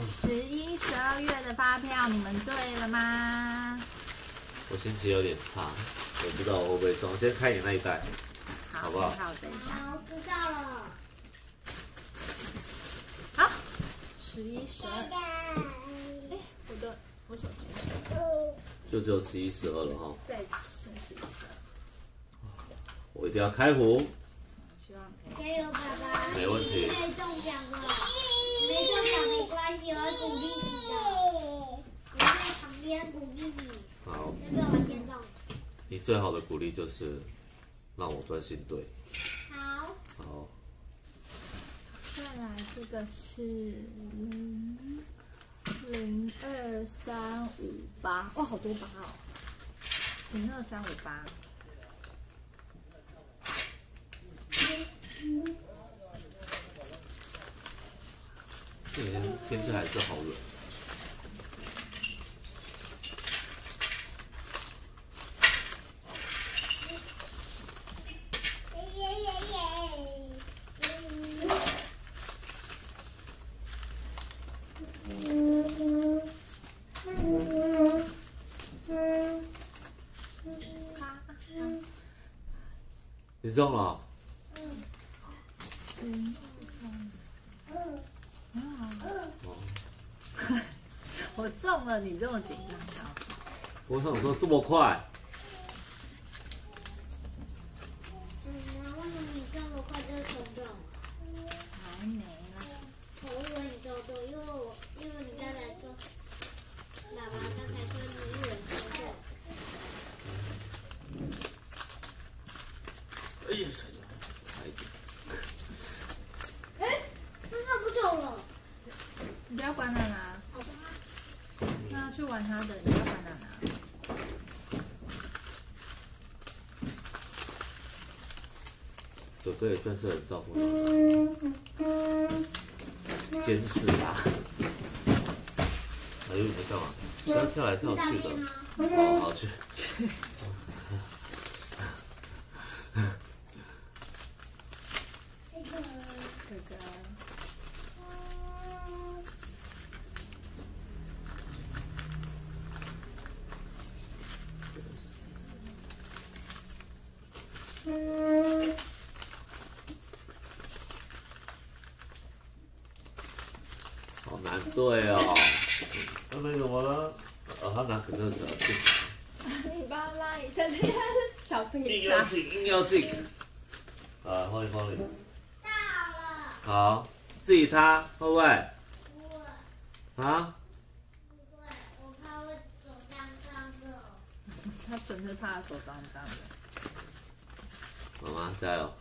11、12月的发票，你们对了吗？我心情有点差，我不知道我会不会中。先看你那一袋， 好不好？好，知道了。好，11、12。哎，我手机。就只有11、12了哈。再吃11、12。我一定要开胡。加油，爸爸！没问题。没中奖了。 没中奖没关系，我鼓励你的，我在旁边鼓励你。好，要不要玩电动？你最好的鼓励就是让我专心对。好。好。再来这个是02358，哇，好多八哦，02358。今天天气还是好冷。你中了？嗯。 我中了，你这么紧张啊？我想说这么快。妈妈，为什么你这么快就抽中？还没呢。我以为你抽中，因为你刚才说，爸爸刚才说你以为你抽中。哎呀，差一点。哎，那不中了。你不要管他啦。 去玩他的，你要玩哪拿？哥哥也算是很照顾他，监视他。哎呦，你在干嘛？不要跳来跳去的。哦，好去。哥哥。 好难对哦，那那怎么了？哦，他拿可乐子。你帮他拉一下，这个小朋友。硬要进，硬要进。啊，放里放里。到了。好，自己擦，会不会？不会。啊？不会，我怕我手脏脏的。他纯粹怕他手脏脏的。 妈妈加油！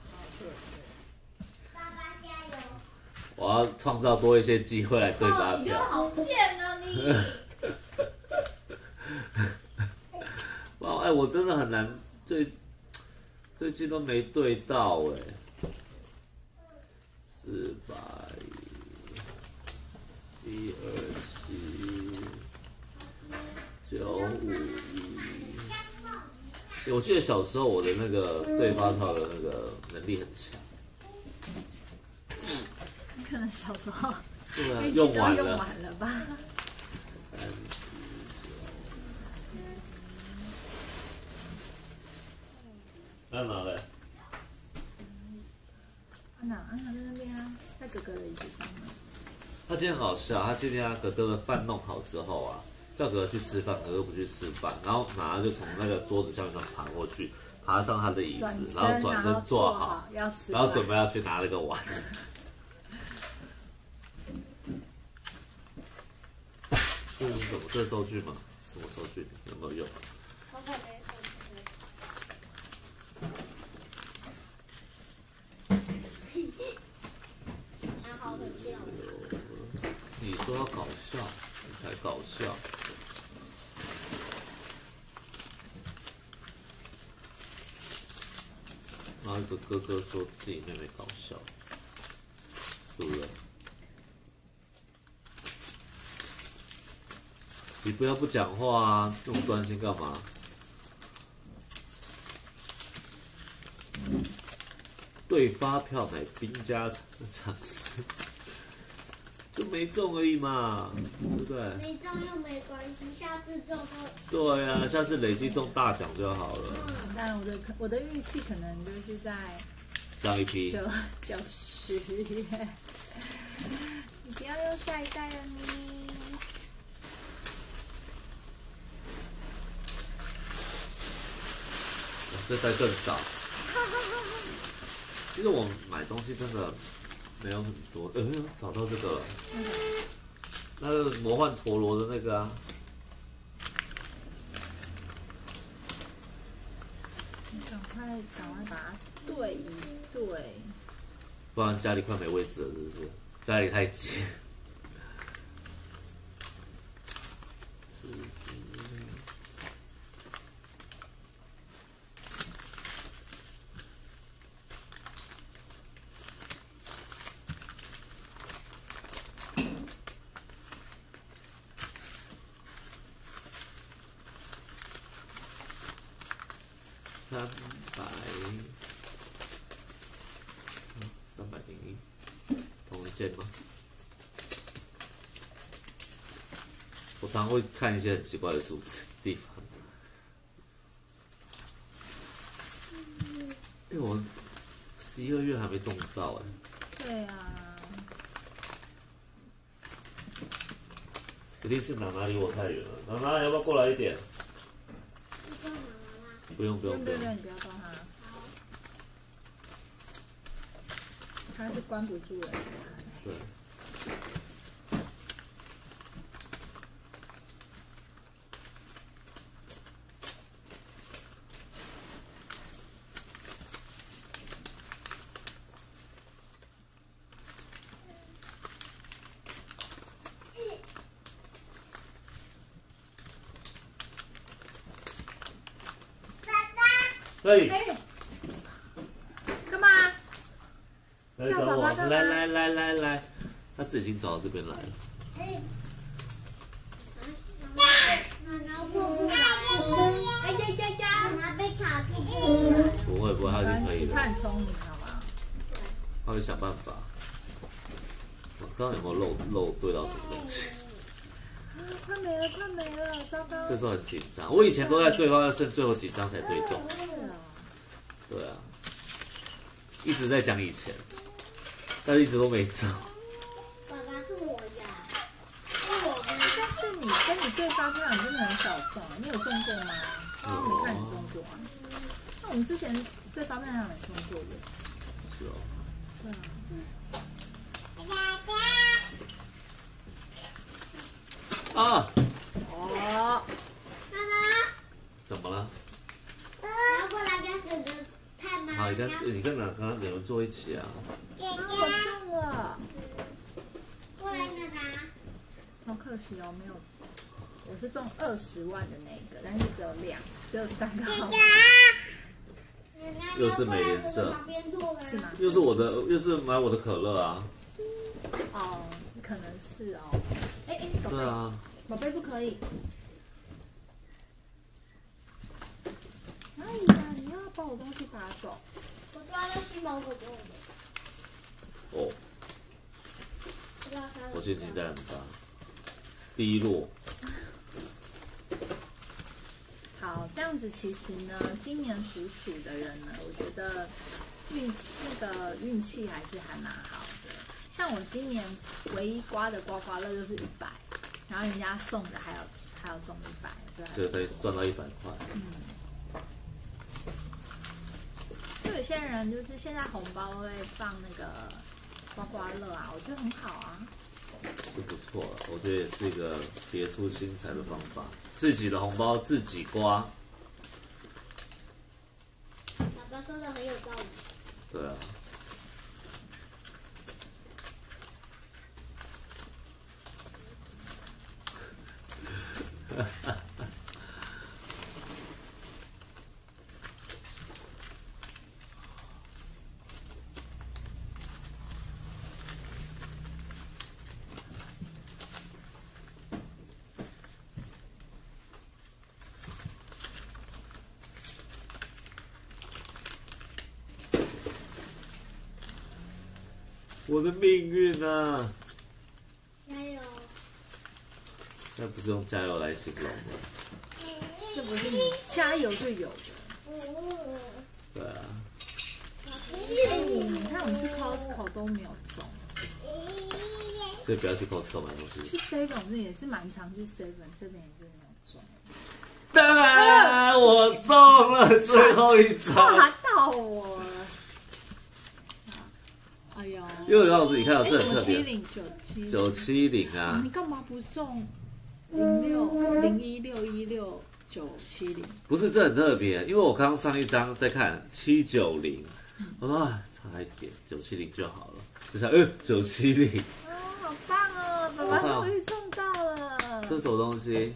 爸爸加油！我要创造多一些机会来对发票。你好贱啊你！哇，哎，我真的很难，最近都没对到哎，410、127、95。 我记得小时候我的那个对发票的那个能力很强，你可能小时候对啊用完了吧。安娜嘞？安娜在那边啊，在哥哥的椅子上面。他今天好笑，他今天哥哥的饭弄好之后啊。 叫哥哥去吃饭，哥哥不去吃饭，然后马上就从那个桌子下面爬过去，爬上他的椅子，然后转身坐好，然后准备要去拿那个碗。这是什么？这是收据吗？什么收据？有没有用？好搞笑！你说要搞笑，你才搞笑。 然后一个哥哥说自己妹妹搞笑，对不对？你不要不讲话啊，这么专心干嘛？对发票买兵家常的常识，就没中而已嘛，对不对？没中又没关系，下次中了。对啊，下次累积中大奖就好了。嗯，但我的运气可能就是在上一批90，你不要用下一代了你。 这袋更少。其实我买东西真的没有很多。找到这个了，那个魔幻陀螺的那个啊。你赶快把它对一对。不然家里快没位置了，是不是？家里太挤。301，同一件吗？我常会看一些很奇怪的数字地方。我12月还没中到哎。对啊。一定是哪哪离我太远了，哪哪要不要过来一点？ 不用，你不要动它，它是关不住的。对。干嘛？来找我！来，他自己已经走到这边来了。不会，他已经可以了。他很聪明，好吗？他会想办法。我刚刚有没有漏对到什么东西？ 快没了，糟糕！这时候很紧张，我以前都在对方要剩最后几张才对中。对啊，一直在讲以前，但是一直都没中。爸爸是我呀，但是你跟你对发票你真的很少中，你有中过吗？我没看你中过啊。那我们之前对发票上没中过的。是哦。对啊。 啊！哦，妈妈，怎么了？我要过来跟哥哥看吗？好，你跟两个坐一起啊。我中了，过来拿拿。好可惜哦，没有，我是中20万的那个，但是只有3个号码。又是美联社，是吗？又是买我的可乐啊。哦，可能是哦。 对啊，宝贝不可以。哎呀，你要把我东西打走。我抓了10毛狗狗。哦。我现在很脏。第一落。好，这样子其实呢，今年属鼠的人呢，我觉得运气还是还蛮好的。像我今年唯一刮的刮刮乐就是100。 然后人家送的还有送100，对，就可以赚到100块。就有些人就是现在红包会放那个刮刮乐啊，我觉得很好啊。是不错了，我觉得也是一个别出心裁的方法。自己的红包自己刮。爸爸说的很有道理。对啊。 我的命运啊！那不是用加油来形容吗？这不是你加油就有的。对啊。哎，你看我们去 Costco 都没有中。 所以不要去 Costco 买东西。去 Seven 也是蛮常去 Seven， 这边也是没有中。当然我中了最后一张，吓到我了！哎呦，又有老师，你看到这很特别。970啊！你干嘛不中016169070？不是，这很特别，因为我刚上一张在看790，我说啊，差一点970就好了，就像970。 好棒哦，爸爸终于中到了！这是什么东西？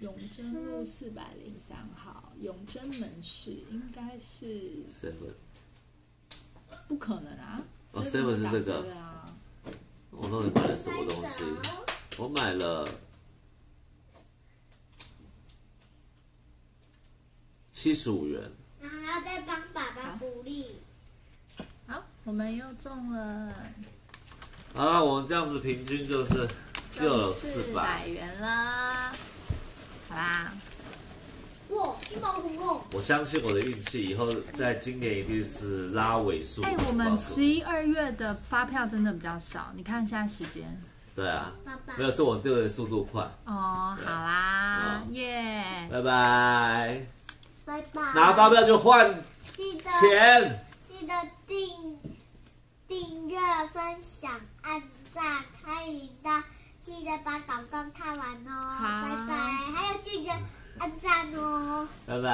永贞路403号，永贞门市应该是 Seven， 不可能啊！哦 ，Seven 是这个。对啊。我到底买了什么东西？我买了75元。然后再帮爸爸鼓励。 好，我们又中了。好了，我们这样子平均就是又有400元了，好啦。哇，金毛虎哦！我相信我的运气，以后在今年一定是拉尾数。哎，我们11、2月的发票真的比较少，你看现在时间。对啊，爸爸没有，是我这个速度快。哦，好啦，耶！拜拜，拜拜。拿发票就换钱。 记得订阅、分享、按赞、开铃铛，记得把广告看完哦，拜拜！还有记得按赞哦，拜拜。